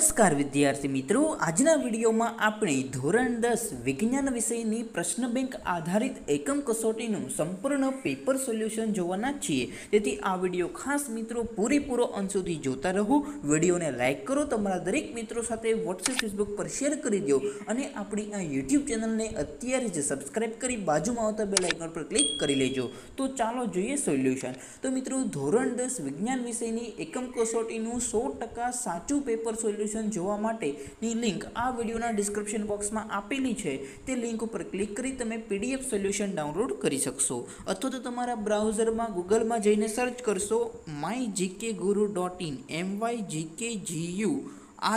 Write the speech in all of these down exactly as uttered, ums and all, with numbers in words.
नमस्कार विद्यार्थी मित्रों, आजना वीडियो में आपणे धोरण दस विज्ञान विषयनी प्रश्न बैंक आधारित एकम कसोटीनुं संपूर्ण पेपर सोल्यूशन जोवाना छीए। तेथी आ वीडियो खास मित्रों पूरेपूरो अंत सुधी जोता रहो। वीडियोने लाइक करो, तमारा दरेक मित्रों साथे व्हाट्सएप फेसबुक पर शेर करी दो अने आपणी आ यूट्यूब चेनलने अत्यारे ज सब्सक्राइब करी बाजुमां आवता बेल आइकन पर क्लिक करी लेजो। तो चालो जोईए सोल्यूशन। तो मित्रों धोरण दस विज्ञान विषयनी एकम कसोटीनुं सौ टका साचुं पेपर सोल्यूशन જોવા માટેની લિંક આ વિડિયોના ડિસ્ક્રિપ્શન બોક્સમાં આપેલી છે। તે લિંક ઉપર ક્લિક કરી તમે પીડીએફ સોલ્યુશન ડાઉનલોડ કરી શકશો અથવા તો તમારા બ્રાઉઝરમાં ગૂગલમાં જઈને સર્ચ કરશો my g k guru dot in m y g k g u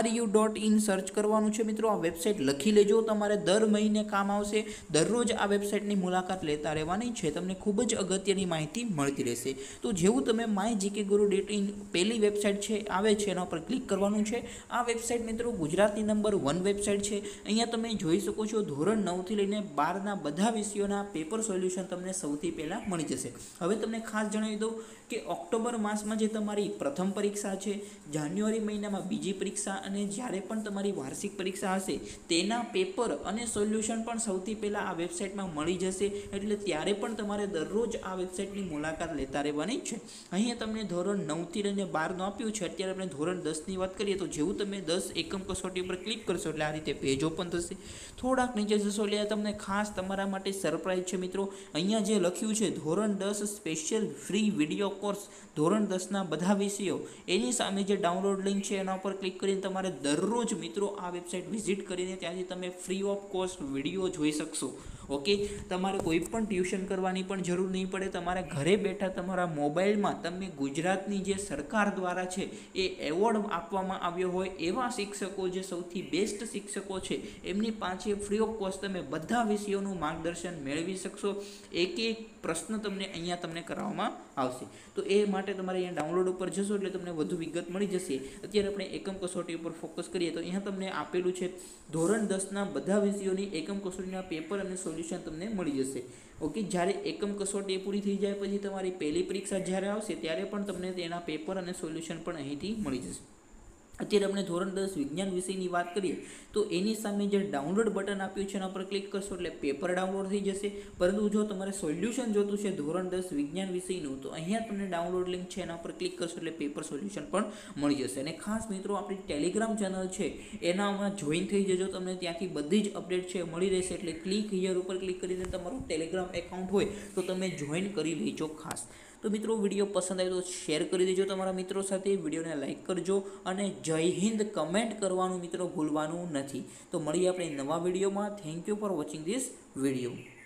r u dot in search કરવાનું છે મિત્રો। આ વેબસાઇટ લખી લેજો, તમારે દર મહિને કામ આવશે। દરરોજ આ વેબસાઇટની મુલાકાત લેતા રહેવાની છે, તમને ખૂબ જ અગત્યની માહિતી મળતી રહેશે। તો જેવું તમે my GK guru dot in પહેલી વેબસાઇટ છે આવે છે એના પર ક્લિક કરવાનું છે। આ વેબસાઇટ મિત્રો ગુજરાતી નંબર વન વેબસાઇટ છે। અહીંયા તમે જોઈ શકો છો ધોરણ નવથી લઈને બારના બધા વિષયોના પેપર સોલ્યુશન તમને સૌથી પહેલાં મળી જશે। હવે તમને ખાસ જણાવી દઉં કે ઓક્ટોબર માસમાં જે તમારી પ્રથમ પરીક્ષા છે, જાન્યુઆરી મહિનામાં બીજી પરીક્ષા અને જ્યારે પણ તમારી વાર્ષિક પરીક્ષા હશે તેના પેપર અને સોલ્યુશન પણ સૌથી પહેલાં આ વેબસાઇટમાં મળી જશે। એટલે ત્યારે પણ તમારે દરરોજ આ વેબસાઇટની મુલાકાત લેતા રહેવાની છે। અહીંયા તમને ધોરણ નવથી લઈને બારનું આપ્યું છે, અત્યારે આપણે ધોરણ દસની વાત કરીએ તો જેવું તમે દસ એકમ કસોટી પર ક્લિક કરશો એટલે આ રીતે પેજ ઓપન થશે। થોડાક નીચે જશો એટલે તમને ખાસ તમારા માટે સરપ્રાઈઝ છે મિત્રો। અહીંયા જે લખ્યું છે ધોરણ દસ સ્પેશિયલ ફ્રી વિડીયો કોર્સ ધોરણ દસના બધા વિષયો, એની સામે જે ડાઉનલોડ લિંક છે એના પર ક્લિક કરીને તમારે દરરોજ મિત્રો આ વેબસાઇટ વિઝિટ કરીને ત્યાંથી તમે ફ્રી ઓફ કોસ્ટ વિડીયો જોઈ શકશો। ઓકે, તમારે કોઈ પણ ટ્યુશન કરવાની પણ જરૂર નહીં પડે। તમારા ઘરે બેઠા તમારા મોબાઈલમાં તમે ગુજરાતની જે સરકાર દ્વારા છે એ એવોર્ડ આપવામાં આવ્યો હોય એવા શિક્ષકો, જે સૌથી બેસ્ટ શિક્ષકો છે એમની પાસે ફ્રી ઓફ કોસ્ટ તમે બધા વિષયોનું માર્ગદર્શન મેળવી શકશો। એક એક પ્રશ્ન તમને અહીંયા તમને કરાવવામાં આવશે। તો એ માટે તમારે અહીંયા ડાઉનલોડ ઉપર જશો એટલે તમને વધુ વિગત મળી જશે। અત્યારે આપણે એકમ કસોટી पर फोकस करिए तो यहाँ तमने आपेलू छे धोरण दस ना बधा विषयोनी एकम कसोटीना पेपर अने सोल्यूशन तमने मळी जशे। ओके, જ્યારે એકમ કસોટી પૂરી થઈ જાય પછી તમારી પહેલી પરીક્ષા જ્યારે આવશે ત્યારે પણ તમને તેના પેપર અને સોલ્યુશન પણ અહીંથી મળી જશે। અત્યારે આપણે ધોરણ દસ વિજ્ઞાન વિષયની વાત કરીએ તો એની સામે જે ડાઉનલોડ બટન આપ્યું છે એના પર ક્લિક કરશો એટલે પેપર ડાઉનલોડ થઈ જશે। પરંતુ જો તમારે સોલ્યુશન જોતું છે ધોરણ દસ વિજ્ઞાન વિષયનું તો અહીંયા તમને ડાઉનલોડ લિંક છે એના પર ક્લિક કરશો એટલે પેપર સોલ્યુશન પણ મળી જશે। અને ખાસ મિત્રો આપણી ટેલિગ્રામ ચેનલ છે એનામાં જોઈન થઈ જજો, તમને ત્યાંથી બધી જ અપડેટ છે મળી રહેશે। એટલે ક્લિક હિયર ઉપર ક્લિક કરીને તમારું ટેલિગ્રામ એકાઉન્ટ હોય તો તમે જોઈન કરી લેજો ખાસ। તો મિત્રો વિડીયો પસંદ આવ્યો તો શેર કરી દેજો તમારા મિત્રો સાથે, વિડીયોને લાઇક કરજો અને જય હિન્દ કમેન્ટ કરવાનું મિત્રો ભૂલવાનું નથી। તો મળીએ આપણે નવા વિડીયોમાં। Thank you for watching this video.